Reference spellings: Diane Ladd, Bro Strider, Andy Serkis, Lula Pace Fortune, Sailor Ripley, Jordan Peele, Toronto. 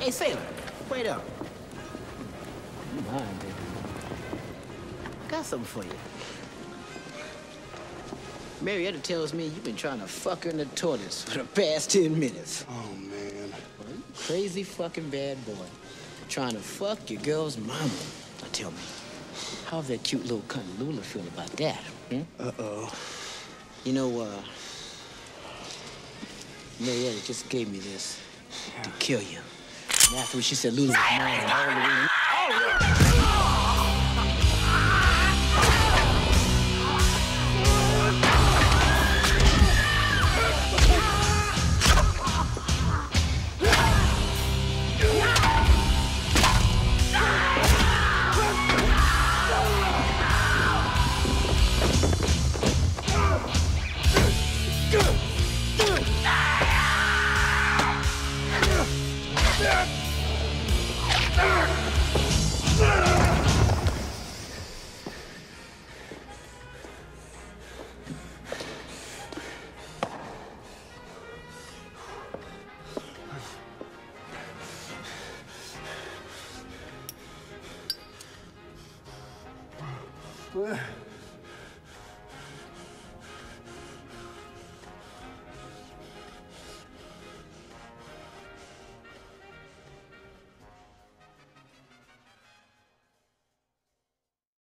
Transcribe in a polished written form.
Hey, Sailor, wait up. Come on, baby. Got something for you. Marietta tells me you've been trying to fuck her in the tortoise for the past 10 minutes. Oh, man. What a crazy fucking bad boy. Trying to fuck your girl's mama. Now tell me, how's that cute little cunt Lula feel about that? Hmm? Uh-oh. You know, Marietta just gave me this to kill you. And afterwards, she said Lula was mine and all the way. What?